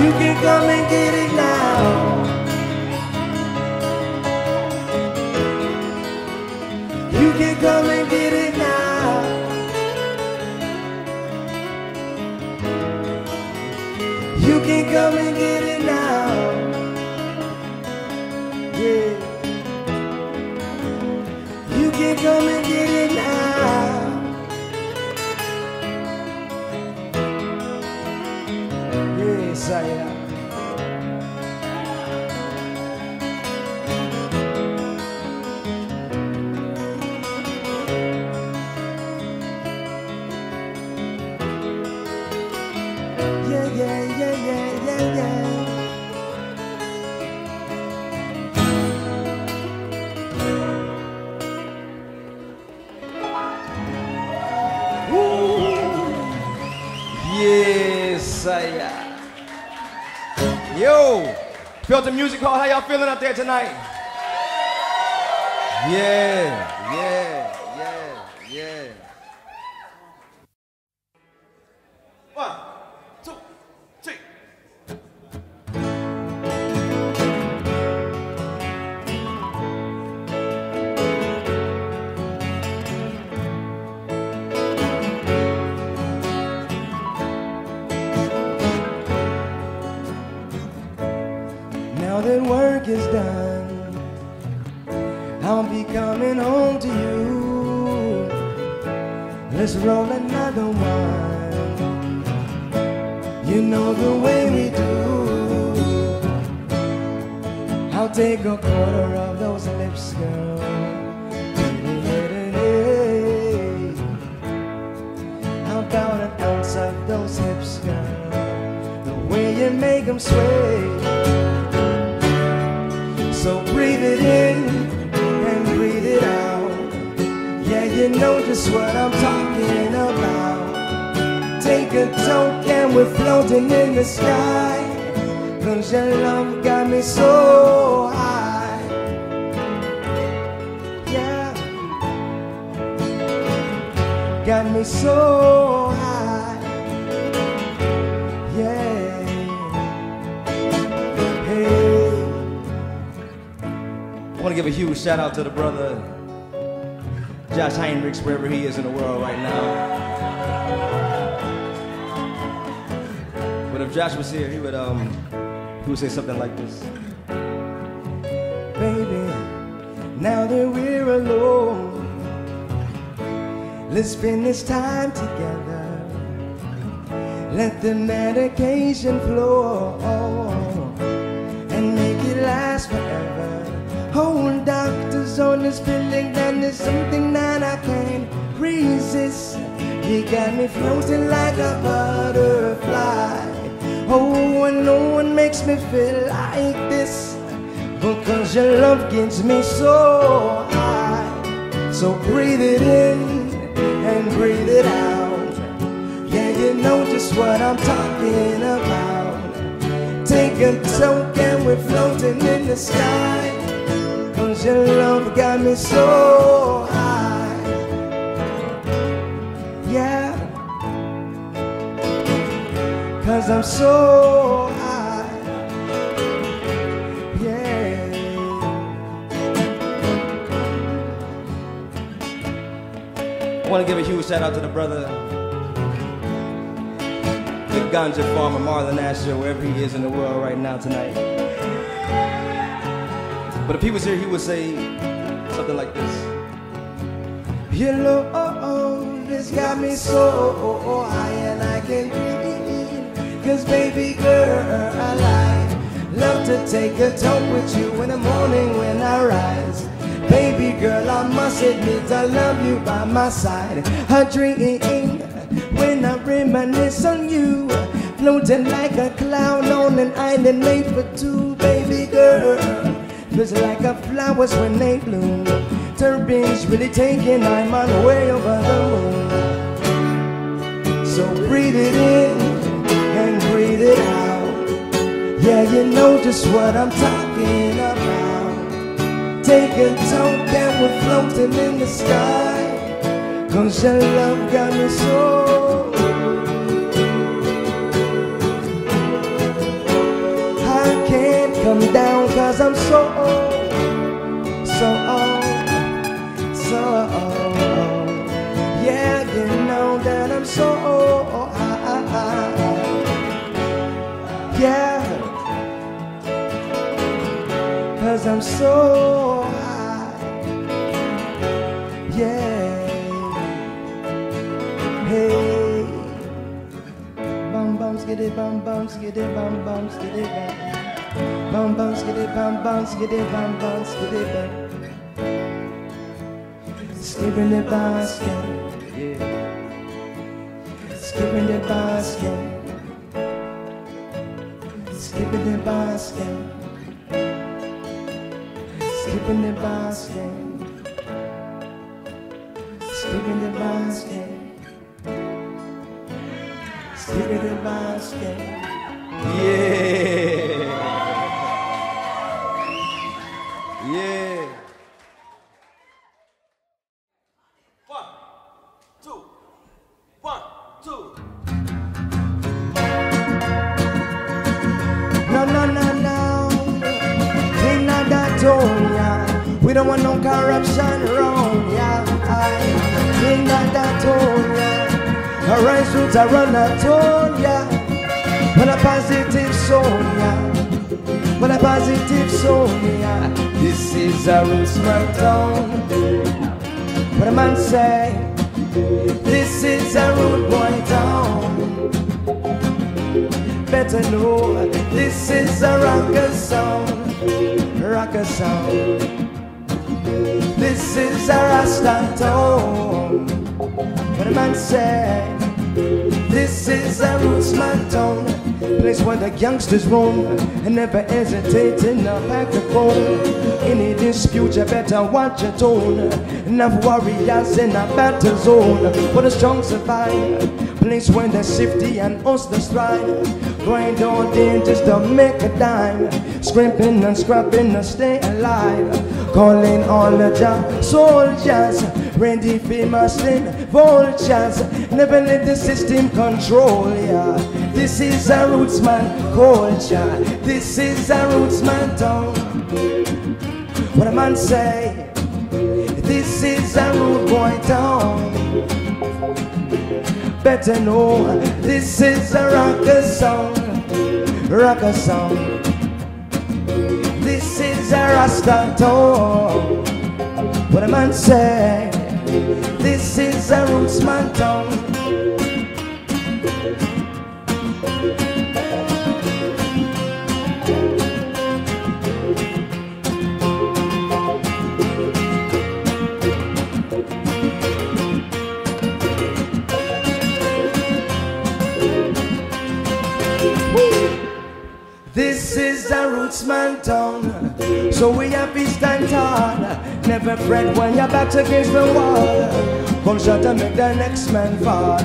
You can come and get it now. You can come and get it now. You can come and get it now. Yeah. You can come and get it now. I am. Yeah, yeah, yeah, yeah, yeah, yeah. Woo! Yes, I am. Yo, Filter Music Hall, how y'all feeling out there tonight? Yeah, yeah, yeah, yeah. 1, 2, 3. Now that work is done, I'll be coming home to you. Let's roll another one. You know the way we do. I'll take a quarter of those lips, girl. How about an ounce of those hips, girl? The way you make them sway. So breathe it in and breathe it out. Yeah, you know just what I'm talking about. Take a toke and we're floating in the sky. Cause your love got me so high. Yeah, got me so high. Yeah. give a huge shout out to the brother Josh Heinrichs, wherever he is in the world right now. But if Josh was here, he would say something like this. Baby, now that we're alone, let's spend this time together. Let the medication flow and make it last forever. Oh, doctors on this feeling, and there's something that I can't resist. You got me floating like a butterfly. Oh, and no one makes me feel like this, because your love gets me so high. So breathe it in and breathe it out. Yeah, you know just what I'm talking about. Take a toke and we're floating in the sky, 'cause your love got me so high. Yeah, 'cause I'm so high. Yeah. I want to give a huge shout out to the brother Ganja Farmer, Marlon Asher, wherever he is in the world right now tonight. But if he was here, he would say something like this. Your love has got me so high, and I can breathe, 'cause baby girl, I like. Love to take a talk with you in the morning when I rise. Baby girl, I must admit I love you by my side. I dream when I reminisce on you, floating like a cloud on an island made for two. Baby girl, feels like a flowers when they bloom. Turbines really taking, I'm on the way over the moon. So breathe it in and breathe it out. Yeah, you know just what I'm talking about. Take a toke and we're floating in the sky, 'cause your love got me so I can't come down, 'cause I'm so old. Yeah, you know that I'm so old. Yeah, 'cause I'm so high. Yeah. Hey, bum bum skiddy bum bum skiddy bum bum skiddy bum bum skiddy bum bum skiddy bum bum skiddy bum skipping the basket, skipping the basket, skipping the basket, skipping the basket, skipping the basket. Yeah. Yeah. 1, 2, 1, 2. No, no, no, no. In that tone, yeah. We don't want no corruption wrong, yeah. In that tone, yeah. Arise Roots, I run a tone, yeah. But a positive soul, yeah. But a positive soul, yeah. This is a Roots Marathon. What a man say. This is a Root Boy town. Better know, this is a rocker sound. Rocker sound. This is a Rasta town. What a man say. This is a Roots Marathon, place where the youngsters roam and never hesitate in the microphone. Any dispute, you better watch your tone. Enough warriors in a battle zone. For the strong survive, place where the shifty and hustlers thrive. Grind on in just to make a dime, scrimping and scrapping to stay alive. Calling all the job soldiers, ready for Muslim vultures. Never let the system control, yeah. This is a Roots Man culture. This is a Roots Man town. what a man say. This is a rude boy town. Better know this is a rocker song, rocker song. This is a Rasta town. What a man say. This is a roots man town. This is a rootsman town, so we have to stand tall. Never fret when your back's against the wall. Bullshot to make the next man fall.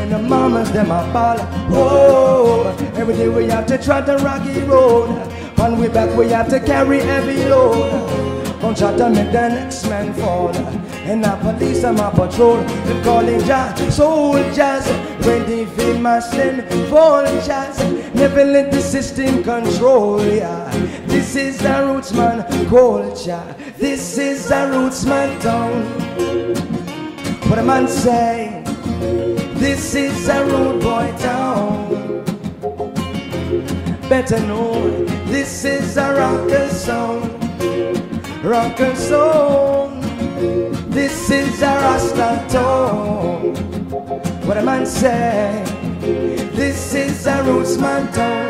And the mamas, them a ball. Oh, every day we have to tread the rocky road. On we back, we have to carry heavy load. Bullshot to make the next man fall. And the police and my patrol, they calling jazz, soldiers, ready for massing vultures. Never let the system control ya. Yeah. This is the rootsman culture. This is the rootsman town. What a man say? This is a rude boy town. Better know this is a rocker song, rocker song. This is a Rasta town. What a man say. This is a rootsman town.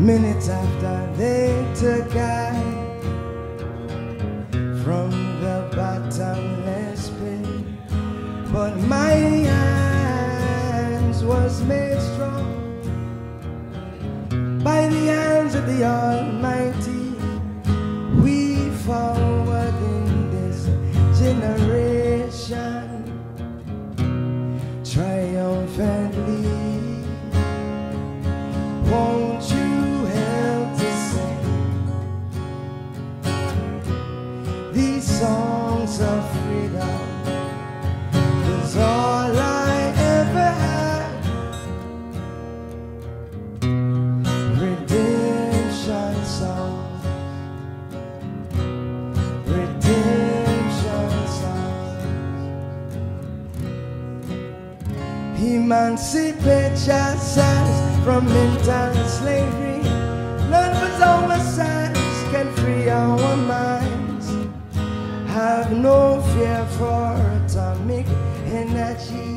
Minutes after they took I from the bottomless pit, but my hands was made strong by the hands of the Almighty. We forward in this generation triumphantly. Won't you help to sing these songs of freedom? Is all I ever had. Redemption songs, redemption songs. Emancipate yourselves from mental slavery. None but homicides can free our minds. Have no fear for atomic energy,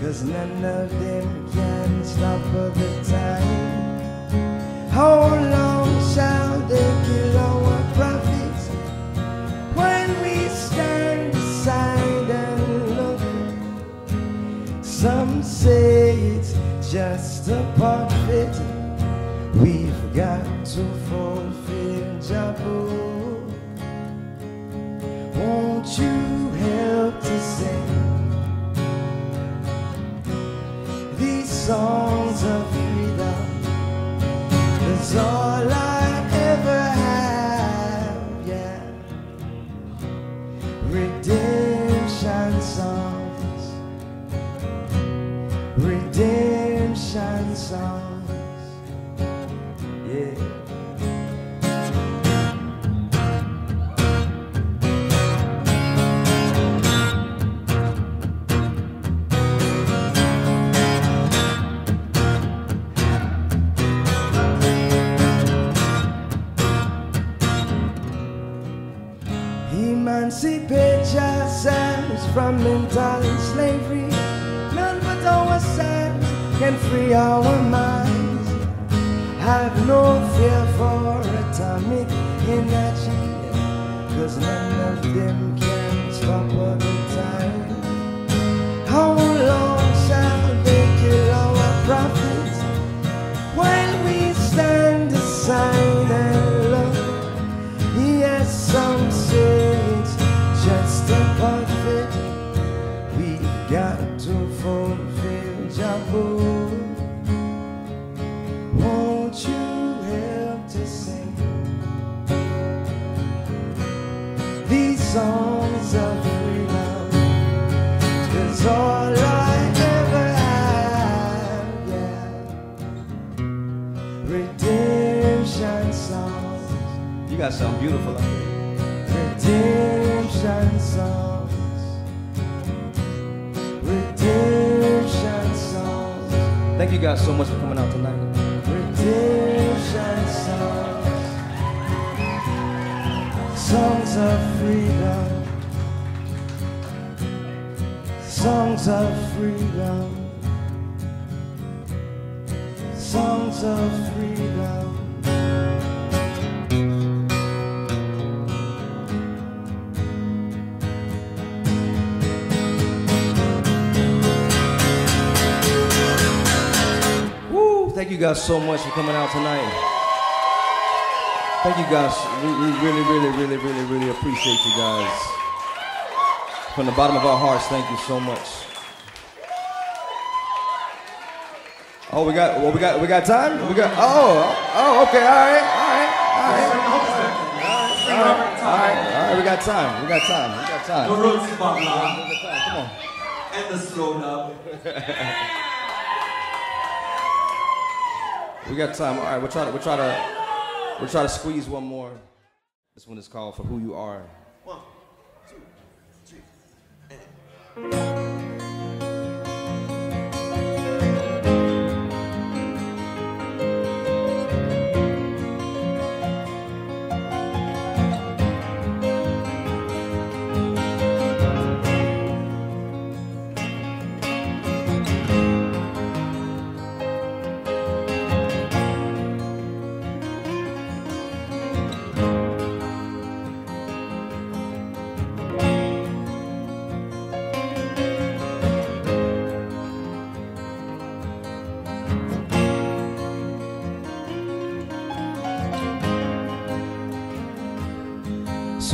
cause none of them can stop the time. How long shall they kill our prophets when we stand aside and look? Some say it's just a puppet. We've got to fulfill Jabu. Won't you help to sing these songs of freedom? It's all I ever have, yeah. Redemption songs, redemption songs, yeah. fancy pictures and it's from mental slavery. None but ourselves can free our minds. Have no fear for atomic energy, cause none of them can stop us in time. How long shall they kill our prophets while we stand aside and look? Yes, some say it's just a prophet. We got to fulfill Jabu. Won't you help to sing these songs of freedom? 'Cause all I ever had, yeah, redemption songs. You got something beautiful out there. Redemption songs. Redemption songs. Thank you guys so much for coming out tonight. Redemption songs. Songs of freedom. Songs of freedom. Songs of freedom. Thank you guys so much for coming out tonight. Thank you guys. We really appreciate you guys. From the bottom of our hearts, thank you so much. Oh, we got time? Okay, all right, we got time. The roots, come on. And the slow down. We got time. All right, we'll try to squeeze one more. This one is called For Who You Are. 1, 2, 3,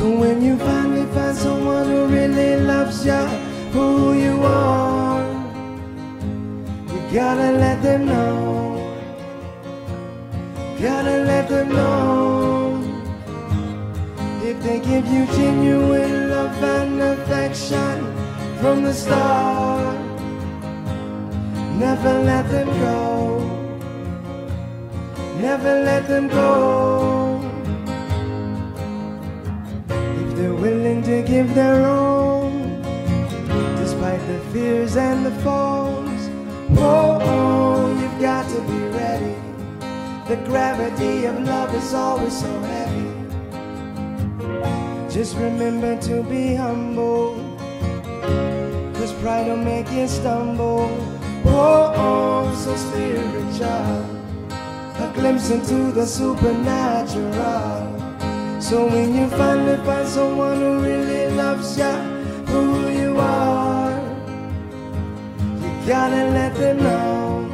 So when you finally find someone who really loves you for who you are, you gotta let them know. Gotta let them know. If they give you genuine love and affection from the start, never let them go. Never let them go. They're willing to give their own, despite the fears and the falls. Oh, you've got to be ready. The gravity of love is always so heavy. Just remember to be humble, 'cause pride will make you stumble. Oh, so spiritual, a glimpse into the supernatural. So when you finally find someone who really loves you for who you are, you gotta let them know.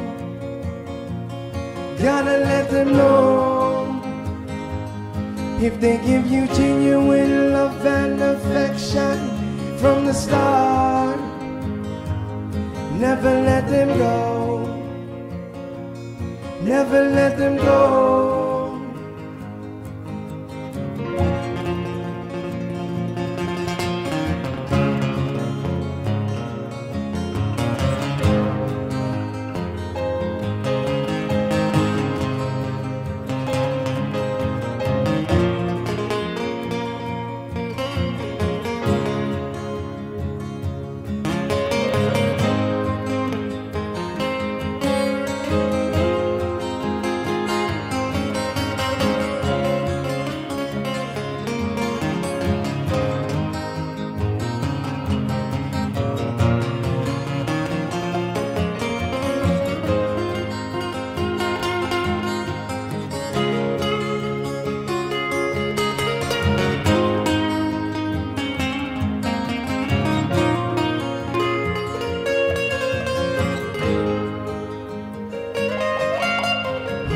Gotta let them know. If they give you genuine love and affection from the start, never let them go. Never let them go.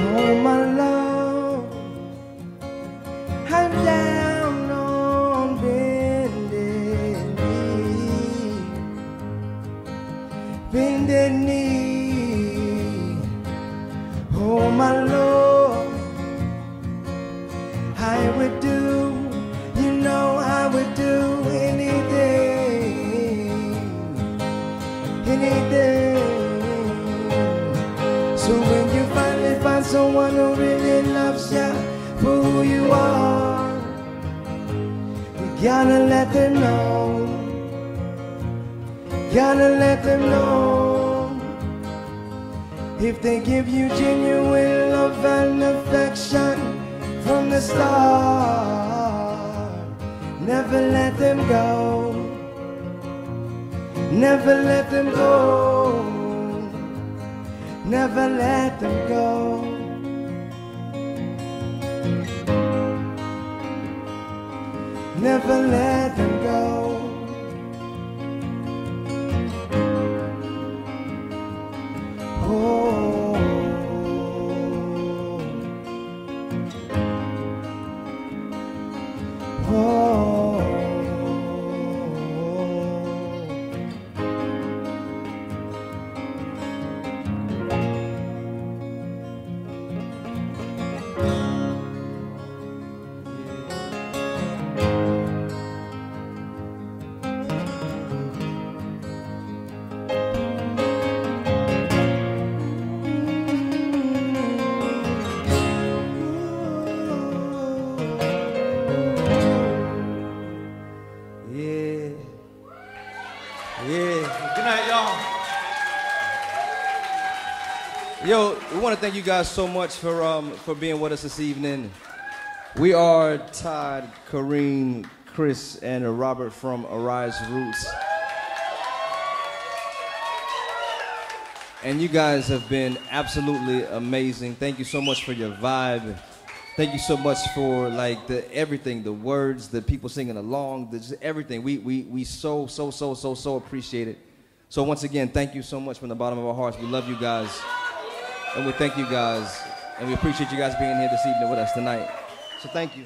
Oh my love, I'm down on bended knee, bended knee. Oh my love, I would do, you know I would do anything, anything. Someone who really loves you for who you are, you gotta let them know, you gotta let them know. If they give you genuine love and affection from the start, never let them go, never let them go, never let them go. Never let them go. Oh. Oh. Yo, we want to thank you guys so much for being with us this evening. We are Todd, Kareem, Chris, and Robert from Arise Roots. And you guys have been absolutely amazing. Thank you so much for your vibe. Thank you so much for like the everything, the words, the people singing along, the, just everything. We so appreciate it. So once again, thank you so much from the bottom of our hearts. We love you guys. And we thank you guys, and we appreciate you guys being here this evening with us tonight. So thank you.